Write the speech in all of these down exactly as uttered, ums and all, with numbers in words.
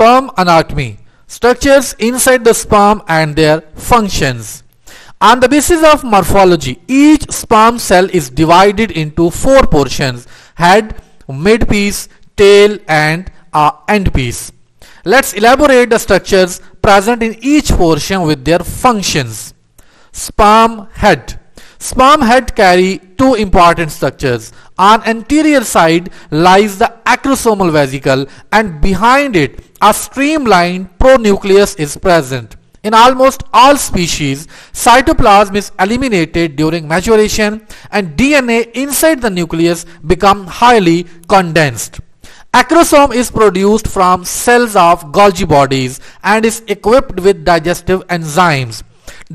sperm anatomy, structures inside the sperm and their functions. On the basis of morphology, each sperm cell is divided into four portions: head, midpiece, tail and uh, end piece. Let's elaborate the structures present in each portion with their functions. Sperm head. Sperm head carry two important structures. On anterior side lies the acrosomal vesicle, and behind it a streamlined pronucleus is present. In almost all species, cytoplasm is eliminated during maturation and D N A inside the nucleus become highly condensed. Acrosome is produced from cells of Golgi bodies and is equipped with digestive enzymes.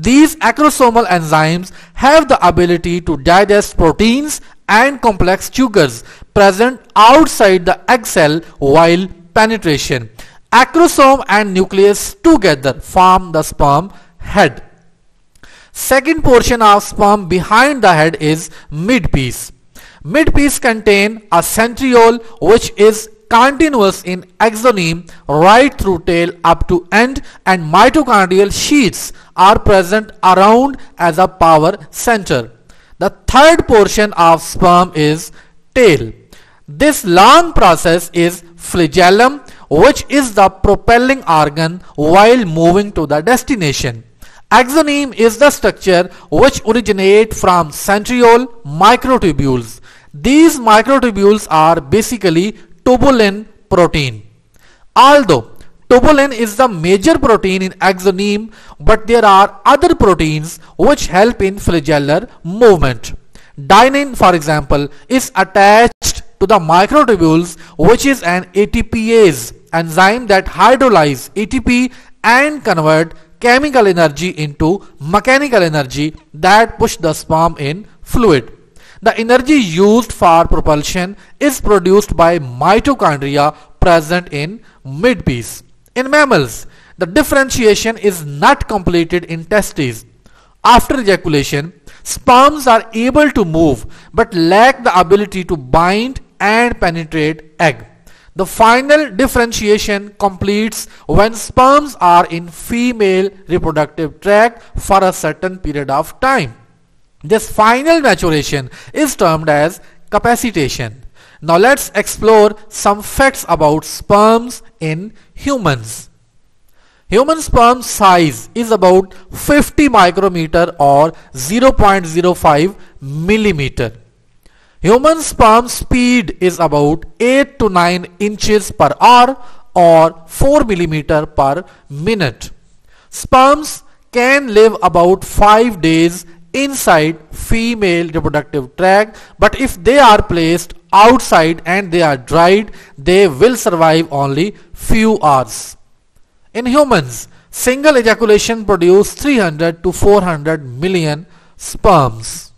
These acrosomal enzymes have the ability to digest proteins and complex sugars present outside the egg cell while penetration. Acrosome and nucleus together form the sperm head. Second portion of sperm behind the head is midpiece. Midpiece contains a centriole which is continuous in axoneme right through tail up to end, and mitochondrial sheaths are present around as a power center. The third portion of sperm is tail. This long process is flagellum, which is the propelling organ while moving to the destination. Axoneme is the structure which originates from centriole microtubules. These microtubules are basically tubulin protein. Although tubulin is the major protein in axoneme, but there are other proteins which help in flagellar movement. Dynein, for example, is attached to the microtubules, which is an A T Pase enzyme that hydrolyzes A T P and convert chemical energy into mechanical energy that push the sperm in fluid. The energy used for propulsion is produced by mitochondria present in midpiece. In mammals, the differentiation is not completed in testes. After ejaculation, sperms are able to move but lack the ability to bind and penetrate egg. The final differentiation completes when sperms are in female reproductive tract for a certain period of time. This final maturation is termed as capacitation. Now let's explore some facts about sperms in humans. Human sperm size is about fifty micrometer or zero point zero five millimeter. Human sperm speed is about eight to nine inches per hour or four millimeter per minute. Sperms can live about five days inside female reproductive tract, but if they are placed outside and they are dried, they will survive only few hours. In humans, single ejaculation produces three hundred to four hundred million sperms.